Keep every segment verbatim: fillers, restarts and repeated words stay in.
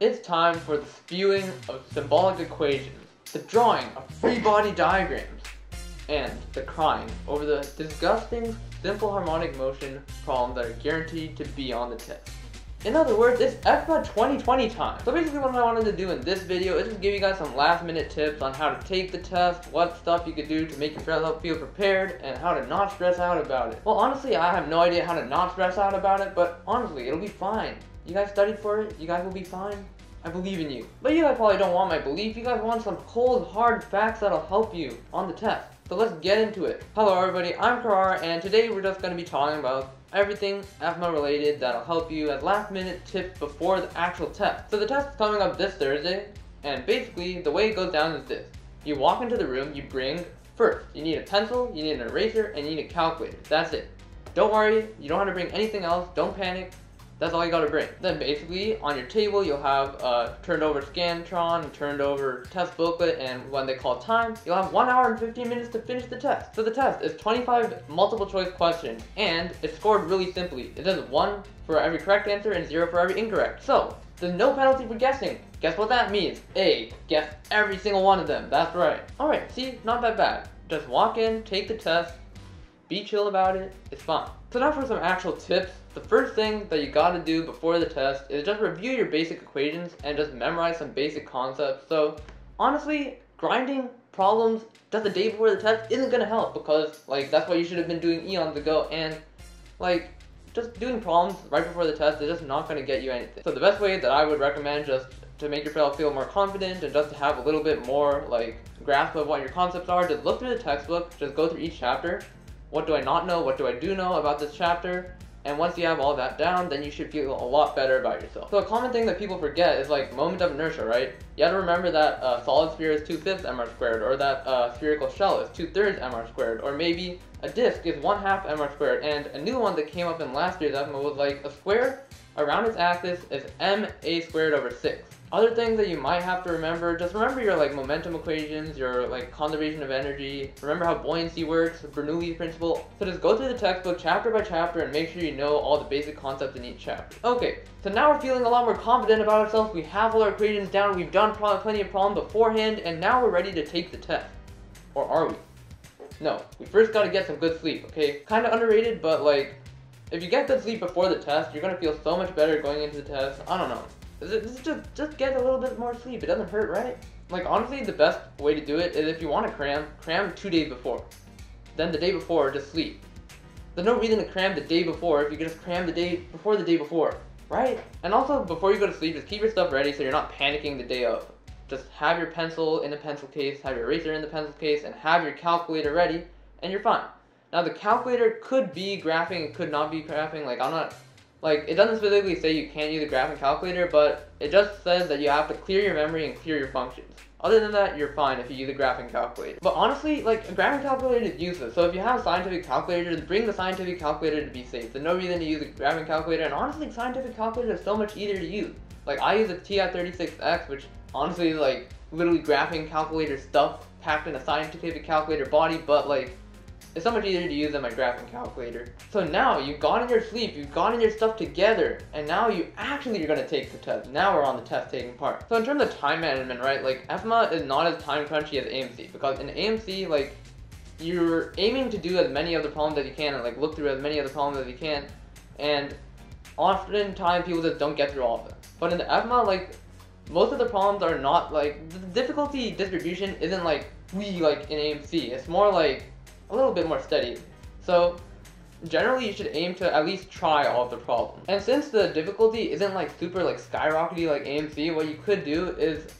It's time for the spewing of symbolic equations, the drawing of free body diagrams, and the crying over the disgusting simple harmonic motion problems that are guaranteed to be on the test. In other words, it's F-ma twenty twenty time. So basically what I wanted to do in this video is just give you guys some last minute tips on how to take the test, what stuff you could do to make yourself feel prepared, and how to not stress out about it. Well, honestly, I have no idea how to not stress out about it, but honestly, it'll be fine. You guys studied for it, you guys will be fine. I believe in you. But you guys probably don't want my belief, you guys want some cold, hard facts that'll help you on the test. So let's get into it. Hello everybody, I'm Cararra, and today we're just going to be talking about everything F-ma related that'll help you as last minute tips before the actual test. So the test is coming up this Thursday, and basically the way it goes down is this. You walk into the room, you bring, first, you need a pencil, you need an eraser, and you need a calculator. That's it. Don't worry, you don't have to bring anything else, don't panic, that's all you gotta bring. Then basically, on your table you'll have a turned over Scantron, turned over test booklet, and when they call time, you'll have one hour and fifteen minutes to finish the test. So the test is twenty-five multiple choice questions, and it's scored really simply. It does one for every correct answer and zero for every incorrect. So there's no penalty for guessing. Guess what that means? A, guess every single one of them, that's right. Alright, see, not that bad. Just walk in, take the test, be chill about it, it's fine. So now for some actual tips. The first thing that you gotta do before the test is just review your basic equations and just memorize some basic concepts. So honestly, grinding problems just the day before the test isn't gonna help, because like that's what you should have been doing eons ago, and like just doing problems right before the test is just not gonna get you anything. So the best way that I would recommend just to make yourself feel more confident and just to have a little bit more like grasp of what your concepts are, just look through the textbook, just go through each chapter. What do I not know? What do I do know about this chapter? And once you have all that down, then you should feel a lot better about yourself. So a common thing that people forget is like moment of inertia, right? You have to remember that a solid sphere is two-fifths mr squared, or that a spherical shell is two-thirds mr squared, or maybe a disc is one-half mr squared, and a new one that came up in last year's F-ma was like a square around its axis is ma squared over six. Other things that you might have to remember, just remember your like momentum equations, your like conservation of energy, remember how buoyancy works, Bernoulli's principle. So just go through the textbook chapter by chapter and make sure you know all the basic concepts in each chapter. Okay, so now we're feeling a lot more confident about ourselves, we have all our equations down, we've done plenty of problems beforehand, and now we're ready to take the test. Or are we? No, we first gotta get some good sleep, okay? Kinda underrated, but like, if you get good sleep before the test, you're gonna feel so much better going into the test, I don't know. Just, just, just get a little bit more sleep, it doesn't hurt, right? Like honestly, the best way to do it is if you want to cram, cram two days before. Then the day before, just sleep. There's no reason to cram the day before if you can just cram the day before the day before, right? And also, before you go to sleep, just keep your stuff ready so you're not panicking the day of. Just have your pencil in the pencil case, have your eraser in the pencil case, and have your calculator ready, and you're fine. Now the calculator could be graphing, it could not be graphing, like I'm not... Like, it doesn't specifically say you can't use a graphing calculator, but it just says that you have to clear your memory and clear your functions. Other than that, you're fine if you use a graphing calculator. But honestly, like, a graphing calculator is useless. So if you have a scientific calculator, bring the scientific calculator to be safe. There's no reason to use a graphing calculator, and honestly, scientific calculators are so much easier to use. Like, I use a T I thirty-six X, which honestly is, like, literally graphing calculator stuff packed in a scientific calculator body, but, like, it's so much easier to use than my graphing calculator. So now you've gotten your sleep, you've gotten your stuff together, and now you actually are going to take the test. Now we're on the test taking part. So in terms of time management, right, like F-ma is not as time crunchy as A M C, because in A M C, like, you're aiming to do as many of the problems as you can and like look through as many of the problems as you can, and oftentimes people just don't get through all of them. But in the F-ma, like, most of the problems are not like, the difficulty distribution isn't like we like in A M C, it's more like a little bit more steady. So generally you should aim to at least try all of the problems. And since the difficulty isn't like super like skyrockety like A M C, what you could do is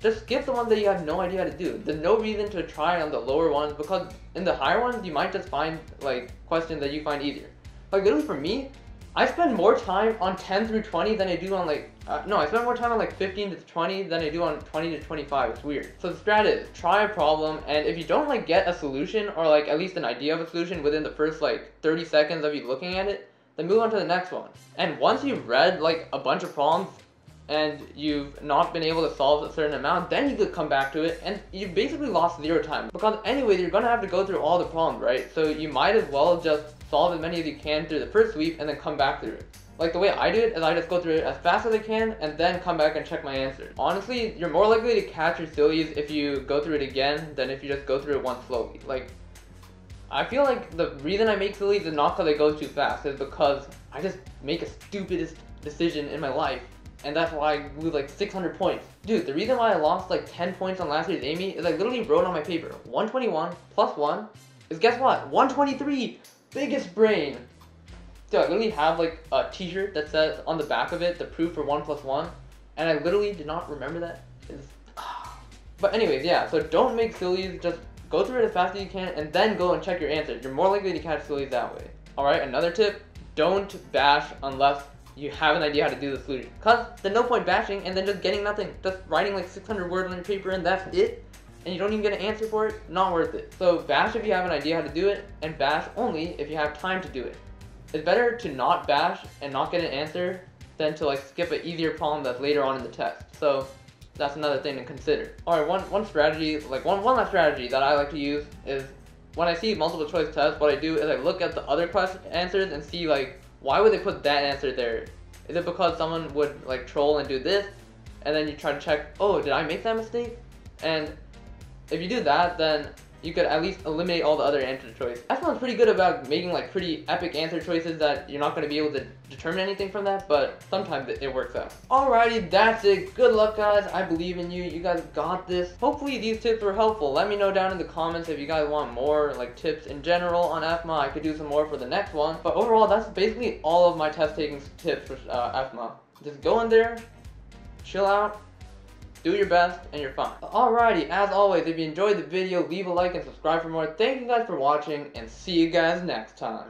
just skip the ones that you have no idea how to do. There's no reason to try on the lower ones, because in the higher ones you might just find like questions that you find easier. Like literally for me, I spend more time on ten through twenty than I do on like, uh, no, I spend more time on like fifteen to twenty than I do on twenty to twenty-five, it's weird. So the strat is, try a problem, and if you don't like get a solution, or like at least an idea of a solution within the first like thirty seconds of you looking at it, then move on to the next one. And once you've read like a bunch of problems, and you've not been able to solve a certain amount, then you could come back to it, and you've basically lost zero time. Because anyway, you're gonna have to go through all the problems, right? So you might as well just solve as many as you can through the first sweep and then come back through it. Like, the way I do it is I just go through it as fast as I can and then come back and check my answers. Honestly, you're more likely to catch your sillies if you go through it again than if you just go through it once slowly. Like, I feel like the reason I make sillies is not because I go too fast, is because I just make a stupidest decision in my life, and that's why I lose like six hundred points. Dude, the reason why I lost like ten points on last year's A M I is I literally wrote on my paper, one twenty-one plus one is, guess what, one twenty-three, biggest brain. Dude, I literally have like a t-shirt that says on the back of it, the proof for one plus one, and I literally did not remember that. It's... But anyways, yeah, so don't make sillies, just go through it as fast as you can and then go and check your answers. You're more likely to catch sillies that way. Alright, another tip, don't bash unless you have an idea how to do the solution. Cause there's no point bashing and then just getting nothing, just writing like six hundred words on your paper and that's it, and you don't even get an answer for it, not worth it. So bash if you have an idea how to do it, and bash only if you have time to do it. It's better to not bash and not get an answer than to like skip an easier problem that's later on in the test. So that's another thing to consider. Alright, one, one strategy, like one, one last strategy that I like to use is when I see multiple choice tests, what I do is I look at the other question answers and see like, why would they put that answer there? Is it because someone would like troll and do this? And then you try to check, oh, did I make that mistake? And if you do that, then you could at least eliminate all the other answer choices. I sound pretty good about making like pretty epic answer choices that you're not going to be able to determine anything from that, but sometimes it, it works out. Alrighty, that's it. Good luck, guys. I believe in you. You guys got this. Hopefully these tips were helpful. Let me know down in the comments if you guys want more like tips in general on F-ma. I could do some more for the next one, but overall that's basically all of my test taking tips for uh, F-ma. Just go in there, chill out, do your best, and you're fine. Alrighty, as always, if you enjoyed the video, leave a like and subscribe for more. Thank you guys for watching, and see you guys next time.